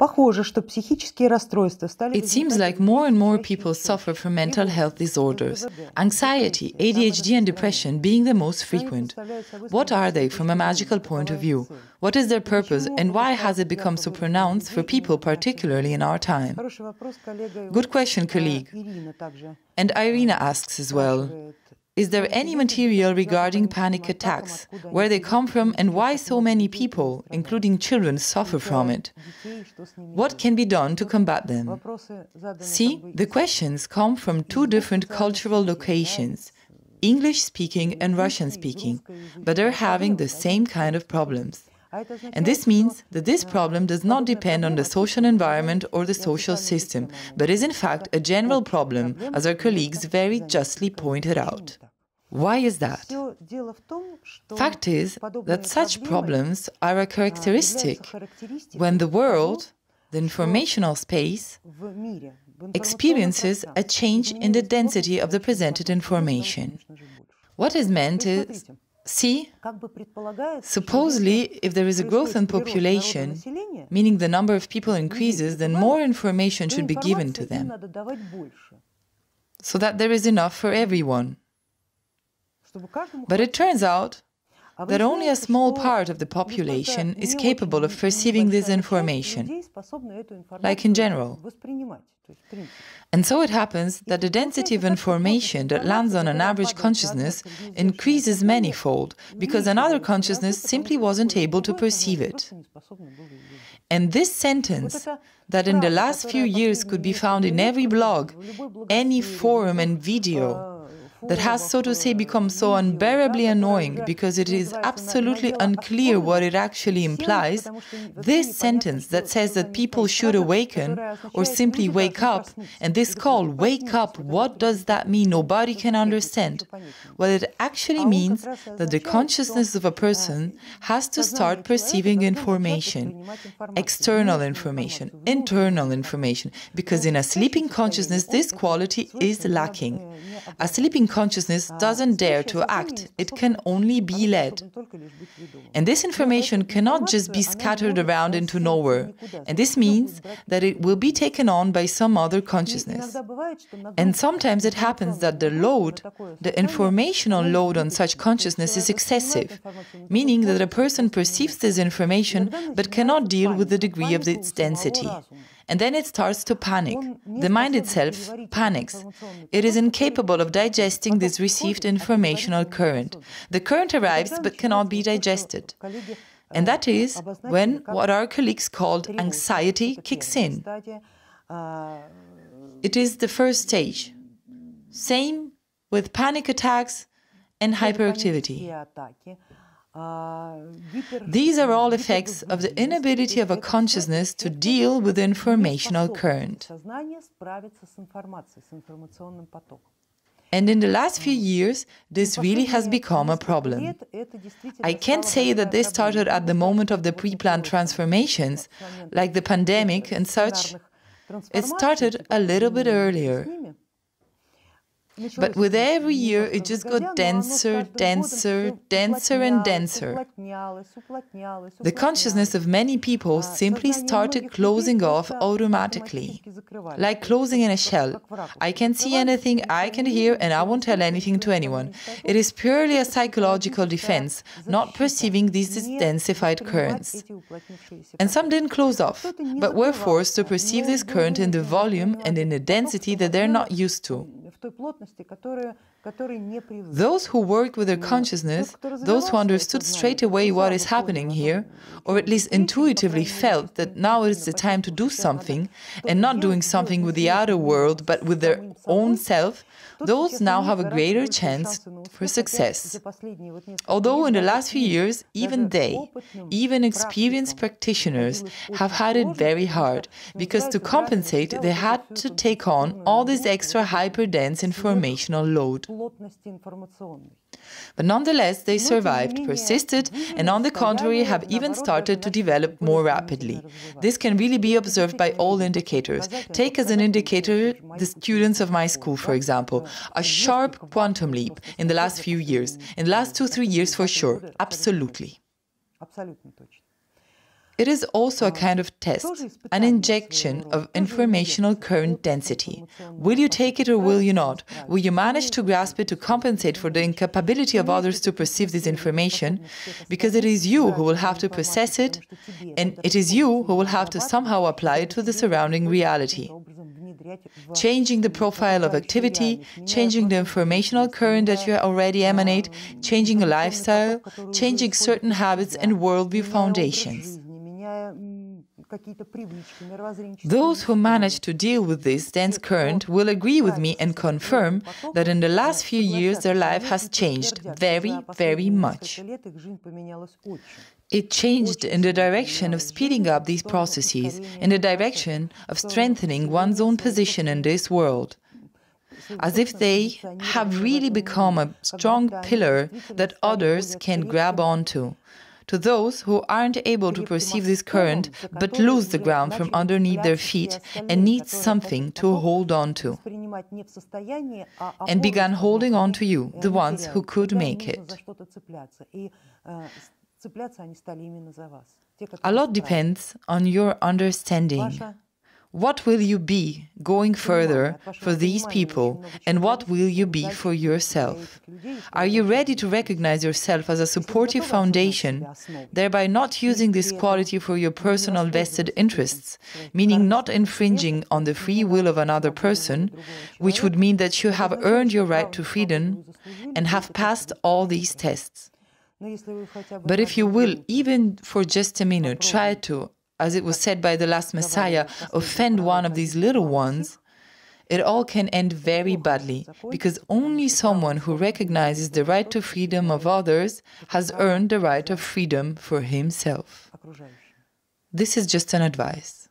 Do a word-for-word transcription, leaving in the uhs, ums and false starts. It seems like more and more people suffer from mental health disorders, anxiety, A D H D and depression being the most frequent. What are they from a magical point of view? What is their purpose and why has it become so pronounced for people, particularly in our time? Good question, colleague. And Irina asks as well. Is there any material regarding panic attacks, where they come from and why so many people, including children, suffer from it? What can be done to combat them? See, the questions come from two different cultural locations, English-speaking and Russian-speaking, but they're having the same kind of problems. And this means that this problem does not depend on the social environment or the social system, but is in fact a general problem, as our colleagues very justly pointed out. Why is that? Fact is that such problems are a characteristic when the world, the informational space, experiences a change in the density of the presented information. What is meant is, see, supposedly, if there is a growth in population, meaning the number of people increases, then more information should be given to them, so that there is enough for everyone. But it turns out that only a small part of the population is capable of perceiving this information, like in general. And so it happens that the density of information that lands on an average consciousness increases manifold, because another consciousness simply wasn't able to perceive it. And this sentence, that in the last few years could be found in every blog, any forum and video, that has, so to say, become so unbearably annoying because it is absolutely unclear what it actually implies, this sentence that says that people should awaken or simply wake up, and this call, wake up, what does that mean? Nobody can understand. Well, it actually means that the consciousness of a person has to start perceiving information, external information, internal information, because in a sleeping consciousness this quality is lacking. A sleeping consciousness doesn't dare to act, it can only be led. And this information cannot just be scattered around into nowhere, and this means that it will be taken on by some other consciousness. And sometimes it happens that the load, the informational load on such consciousness is excessive, meaning that a person perceives this information but cannot deal with the degree of its density. And then it starts to panic. The mind itself panics. It is incapable of digesting this received informational current. The current arrives but cannot be digested. And that is when what our colleagues called anxiety kicks in. It is the first stage. Same with panic attacks and hyperactivity. These are all effects of the inability of a consciousness to deal with the informational current. And in the last few years, this really has become a problem. I can't say that this started at the moment of the pre-planned transformations, like the pandemic and such. It started a little bit earlier. But with every year, it just got denser, denser, denser and denser. The consciousness of many people simply started closing off automatically, like closing in a shell. I can see anything, I can hear, and I won't tell anything to anyone. It is purely a psychological defense, not perceiving these densified currents. And some didn't close off, but were forced to perceive this current in the volume and in the density that they're not used to. Those who worked with their consciousness, those who understood straight away what is happening here, or at least intuitively felt that now is the time to do something, and not doing something with the outer world but with their own self, those now have a greater chance for success. Although in the last few years, even they, even experienced practitioners, have had it very hard, because to compensate they had to take on all this extra hyper-dense informational load. But nonetheless, they survived, persisted, and on the contrary have even started to develop more rapidly. This can really be observed by all indicators. Take as an indicator the students of my school, for example. A sharp quantum leap in the last few years, in the last two, three years for sure, absolutely. It is also a kind of test, an injection of informational current density. Will you take it or will you not? Will you manage to grasp it to compensate for the incapability of others to perceive this information? Because it is you who will have to process it, and it is you who will have to somehow apply it to the surrounding reality. Changing the profile of activity, changing the informational current that you already emanate, changing a lifestyle, changing certain habits and worldview foundations. Those who manage to deal with this dense current will agree with me and confirm that in the last few years their life has changed very, very much. It changed in the direction of speeding up these processes, in the direction of strengthening one's own position in this world, as if they have really become a strong pillar that others can grab onto. To those who aren't able to perceive this current but lose the ground from underneath their feet and need something to hold on to, and began holding on to you, the ones who could make it. A lot depends on your understanding. What will you be going further for these people, and what will you be for yourself? Are you ready to recognize yourself as a supportive foundation, thereby not using this quality for your personal vested interests, meaning not infringing on the free will of another person, which would mean that you have earned your right to freedom and have passed all these tests? But if you will, even for just a minute, try to, as it was said by the last Messiah, offend one of these little ones, it all can end very badly, because only someone who recognizes the right to freedom of others has earned the right of freedom for himself. This is just an advice.